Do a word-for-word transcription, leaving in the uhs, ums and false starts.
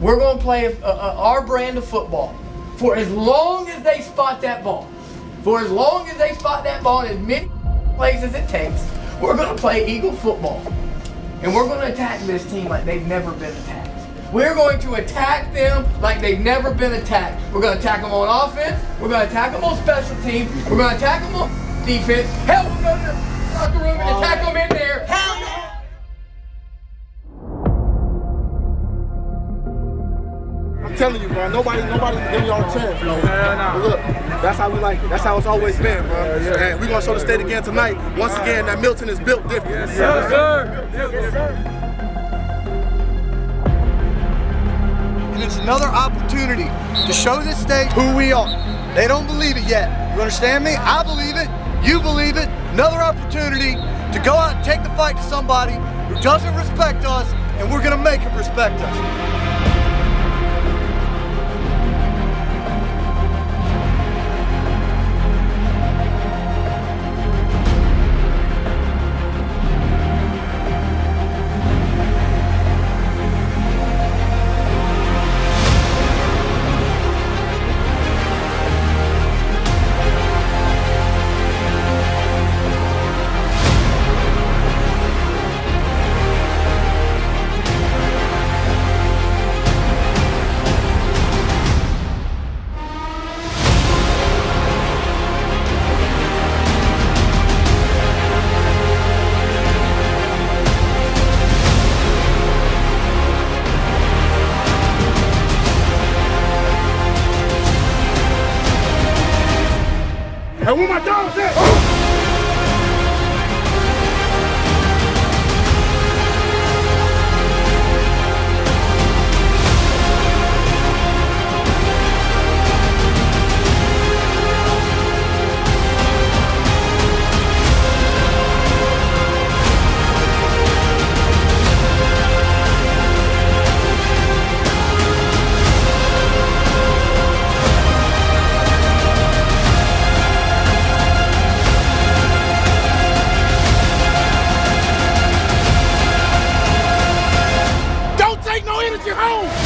We're going to play a, a, a, our brand of football for as long as they spot that ball. For as long as they spot that ball in as many plays as it takes, we're going to play Eagle football. And we're going to attack this team like they've never been attacked. We're going to attack them like they've never been attacked. We're going to attack them on offense. We're going to attack them on special teams. We're going to attack them on defense. Hell, we'll go to the locker room and attack them in there. Hell yeah! I'm telling you, bro, nobody, nobody give y'all a chance, bro. But look, that's how we like it. That's how it's always been, bro. And we're gonna show the state again tonight. Once again, that Milton is built different. Yes, sir. Yes, sir. And it's another opportunity to show this state who we are. They don't believe it yet. You understand me? I believe it. You believe it. Another opportunity to go out and take the fight to somebody who doesn't respect us, and we're gonna make them respect us. And where my dogs at? Oh. Your home!